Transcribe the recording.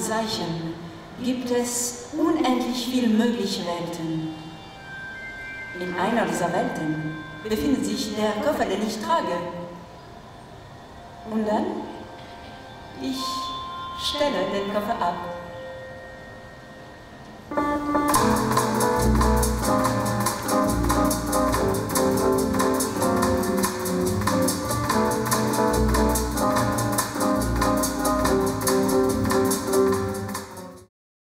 Zeichen gibt es unendlich viele mögliche Welten. In einer dieser Welten befindet sich der Koffer, den ich trage. Und dann, ich stelle den Koffer ab.